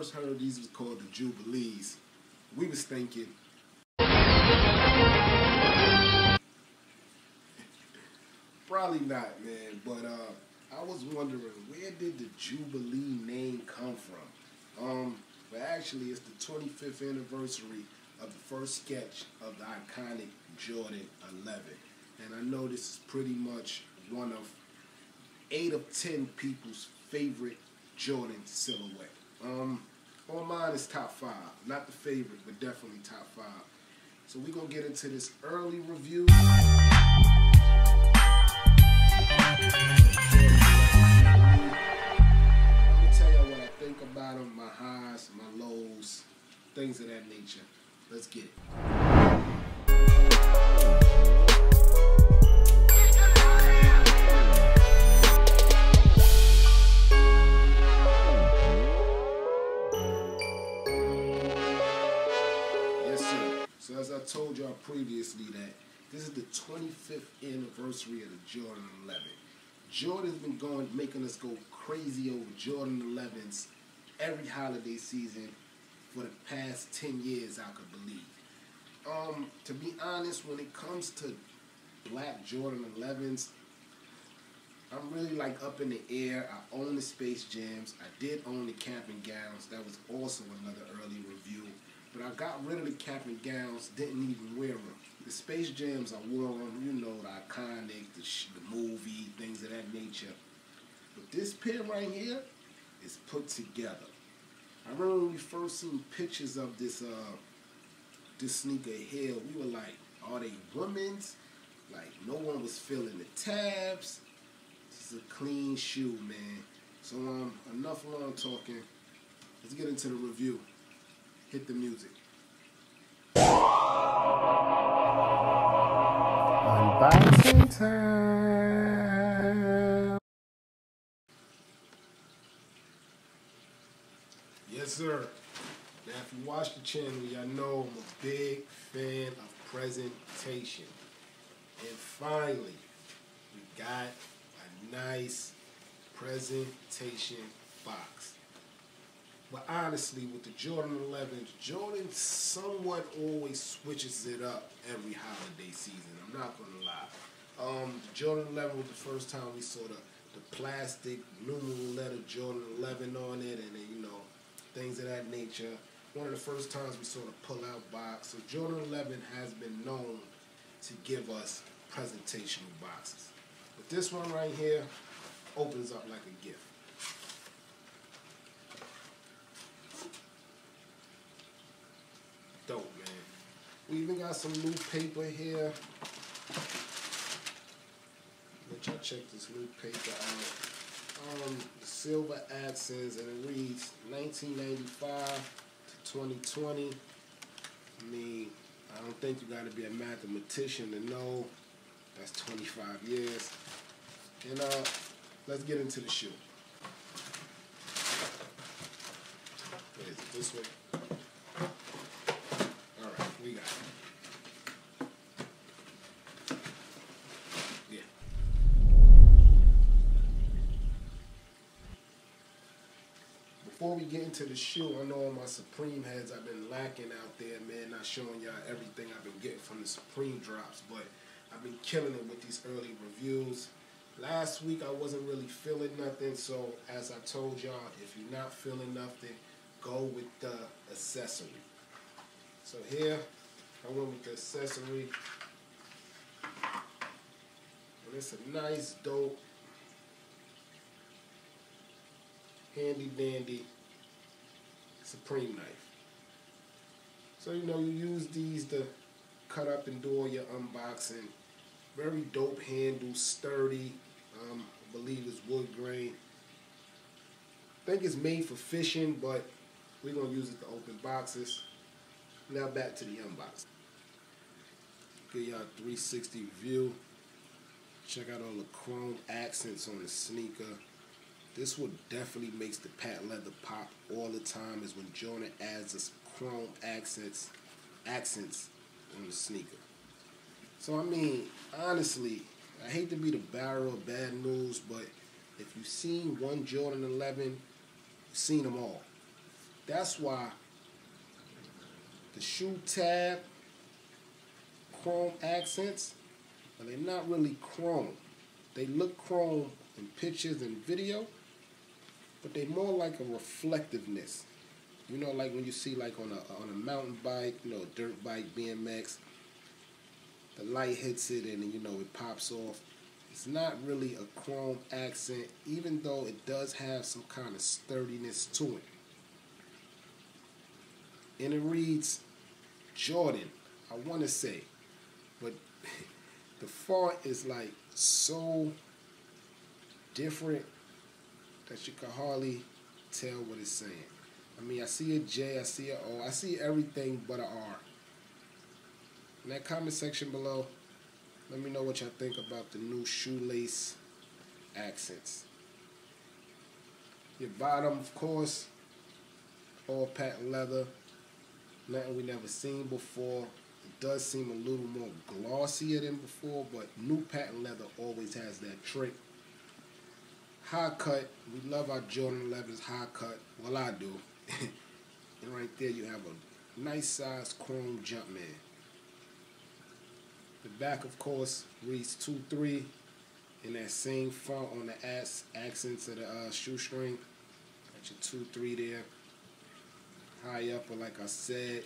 first heard these was called the Jubilees, we was thinking, probably not, man. But I was wondering, where did the Jubilee name come from? But actually, it's the 25th anniversary of the first sketch of the iconic Jordan 11. And I know this is pretty much one of 8 of 10 people's favorite Jordan silhouette. On mine is top 5. Not the favorite, but definitely top 5. So we're going to get into this early review. Let me tell y'all what I think about them, my highs, my lows, things of that nature. Let's get it. As I told y'all previously, that this is the 25th anniversary of the Jordan 11. Jordan's been making us go crazy over Jordan 11s every holiday season for the past 10 years, I could believe. To be honest, when it comes to black Jordan 11s, I'm really like up in the air. I own the Space Jams. I did own the cap and gowns. That was also another early review. But I got rid of the cap and gowns, didn't even wear them. The Space Jams, I wore them, you know, the iconic, the movie, things of that nature. But this pair right here is put together. I remember when we first seen pictures of this sneaker here, we were like, are they women's? Like, no one was feeling the tabs. This is a clean shoe, man. So, enough long talking. Let's get into the review. Hit the music. Unboxing time. Yes, sir. Now, if you watch the channel, y'all know I'm a big fan of presentation. And finally, we got a nice presentation box. But honestly, with the Jordan 11, Jordan somewhat always switches it up every holiday season. I'm not going to lie. The Jordan 11 was the first time we saw the plastic numeral letter Jordan 11 on it, and then, you know, things of that nature. One of the first times we saw the pull-out box. So Jordan 11 has been known to give us presentational boxes. But this one right here opens up like a gift. Dope, man. We even got some new paper here. Let y'all check this new paper out. Silver accents, and it reads 1995 to 2020. I mean, I don't think you gotta be a mathematician to know that's 25 years. And let's get into the shoe. What is it? This one? We got it. Yeah. Before we get into the shoe, I know all my Supreme heads I've been lacking out there, man. Not showing y'all everything I've been getting from the Supreme drops, but I've been killing it with these early reviews. Last week, I wasn't really feeling nothing, so as I told y'all, if you're not feeling nothing, go with the accessory. So here, I went with the accessory, and it's a nice, dope, handy-dandy Supreme knife. So, you know, you use these to cut up and do all your unboxing. Very dope handle, sturdy, I believe it's wood grain. I think it's made for fishing, but we're going to use it to open boxes. Now back to the unboxing. Give y'all a 360 view. Check out all the chrome accents on the sneaker. This what definitely makes the patent leather pop all the time is when Jordan adds this chrome accents on the sneaker. So I mean, honestly, I hate to be the bearer of bad news, but if you've seen one Jordan 11, you've seen them all. That's why the shoe tab, chrome accents, but they're not really chrome. They look chrome in pictures and video, but they're more like a reflectiveness. You know, like when you see like on a mountain bike, you know, dirt bike, BMX, the light hits it and you know it pops off. It's not really a chrome accent, even though it does have some kind of sturdiness to it. And it reads Jordan, I want to say, but the font is like so different that you can hardly tell what it's saying. I mean, I see a J, I see a O, I see everything but an R. In that comment section below, let me know what y'all think about the new shoelace accents. Your bottom, of course, all patent leather, nothing we never seen before. It does seem a little more glossier than before, but new patent leather always has that trick. High cut, we love our Jordan 11's high cut. Well, I do. And right there you have a nice size chrome Jumpman. The back, of course, reads 2-3 in that same font on the accents of the shoestring. Got your 2-3 there. High up, but like I said,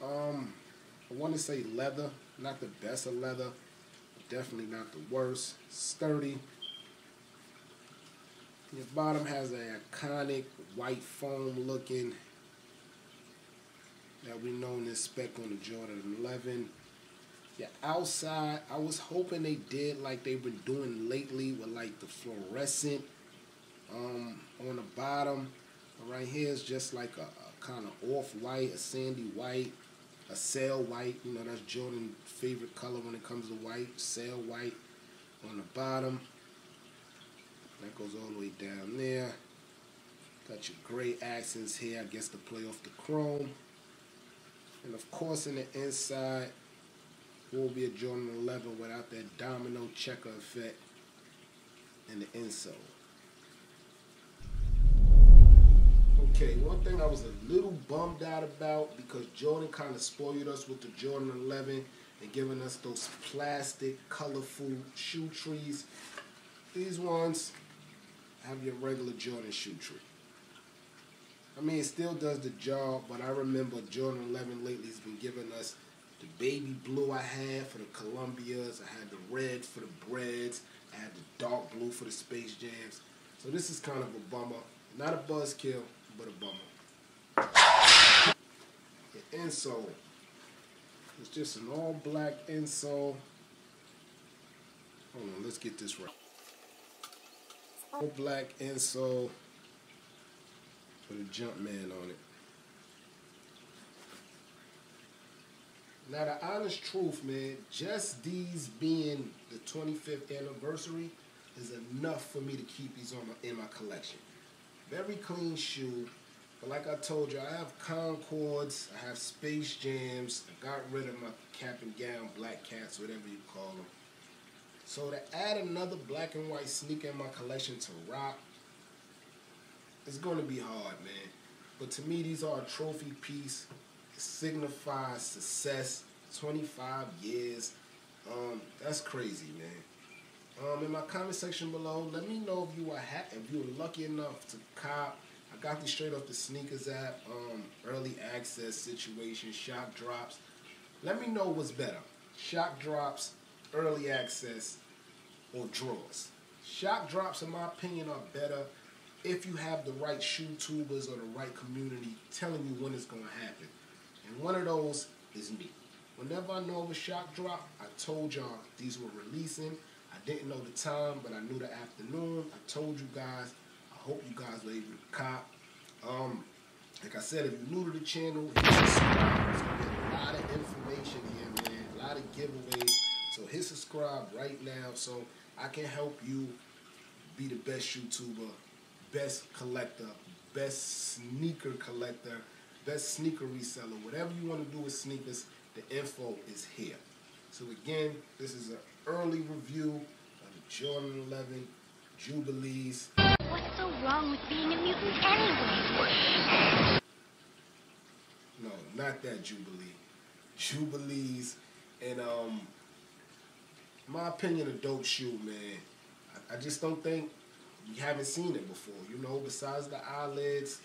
I want to say leather, not the best of leather, definitely not the worst. Sturdy. Your bottom has an iconic white foam looking that we know in this spec on the Jordan 11. Your outside, I was hoping they did like they've been doing lately with like the fluorescent on the bottom. But right here is just like a kind of off-white, a sandy white. A sail white, you know, that's Jordan's favorite color when it comes to white. Sail white on the bottom. That goes all the way down there. Got your gray accents here, I guess to play off the chrome. And of course, in the inside, will be a Jordan 11 without that domino checker effect in the insole. Okay, one thing I was a little bummed out about because Jordan kind of spoiled us with the Jordan 11 and giving us those plastic, colorful shoe trees. These ones have your regular Jordan shoe tree. I mean, it still does the job, but I remember Jordan 11 lately has been giving us the baby blue I had for the Columbias. I had the red for the breads. I had the dark blue for the Space Jams. So this is kind of a bummer. Not a buzzkill, but a bummer. The insole. It's just an all black insole. Hold on, let's get this right. All black insole with a Jumpman on it. Now the honest truth, man, just these being the 25th anniversary is enough for me to keep these on in my collection. Very clean shoe, but like I told you, I have Concords, I have Space Jams, I got rid of my cap and gown, black cats, whatever you call them. So to add another black and white sneaker in my collection to rock, it's going to be hard, man. But to me, these are a trophy piece. It signifies success, 25 years. That's crazy, man. In my comment section below, let me know if you were lucky enough to cop. I got these straight off the sneakers app, early access situation, shop drops. Let me know what's better, shop drops, early access, or drawers. Shop drops, in my opinion, are better if you have the right shoe tubers or the right community telling you when it's going to happen. And one of those is me. Whenever I know of a shop drop, I told y'all these were releasing. I didn't know the time, but I knew the afternoon. I told you guys. I hope you guys were able to cop. Like I said, if you're new to the channel, hit subscribe. There's going to be a lot of information here, man. A lot of giveaways. So hit subscribe right now so I can help you be the best YouTuber, best collector, best sneaker collector, best sneaker reseller. Whatever you want to do with sneakers, the info is here. So again, this is an early review of the Jordan 11 Jubilees. What's so wrong with being a mutant anyway? No, not that Jubilee. Jubilees. And my opinion, a dope shoe, man. I just don't think we haven't seen it before. You know, besides the eyelids,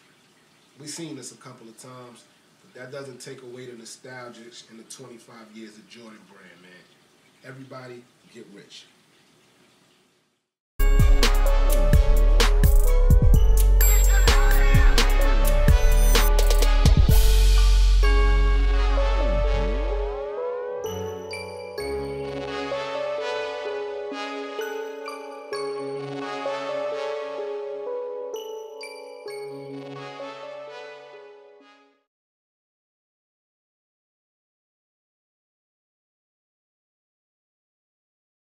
we've seen this a couple of times. But that doesn't take away the nostalgia and the 25 years of Jordan brand, man. Everybody get rich.